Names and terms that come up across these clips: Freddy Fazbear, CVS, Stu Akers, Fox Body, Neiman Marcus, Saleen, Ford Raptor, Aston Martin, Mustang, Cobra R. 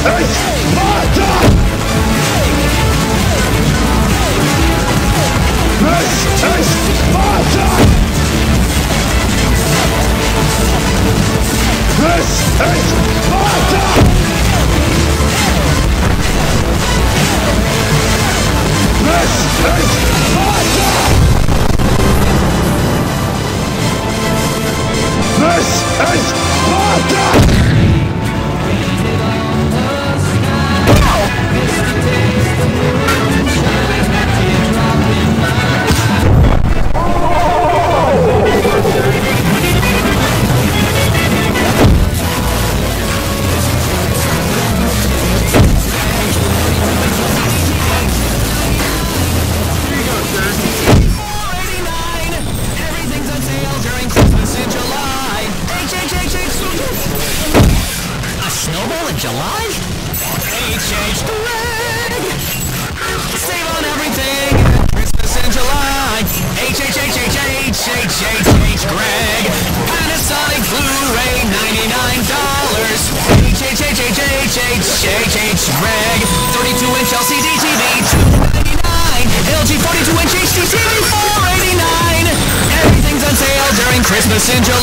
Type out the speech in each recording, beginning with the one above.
It's my job! This is my job! This is my job! This is my job! This is my job! Christmas in July.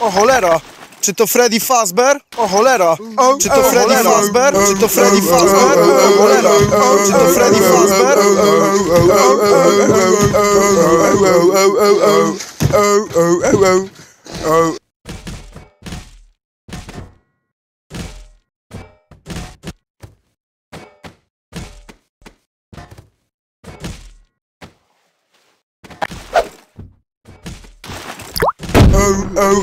O cholera, czy to Freddy Fazbear? O cholera, czy to Freddy Fazbear? Czy to Freddy Fazbear? O cholera, czy to Freddy Fazbear?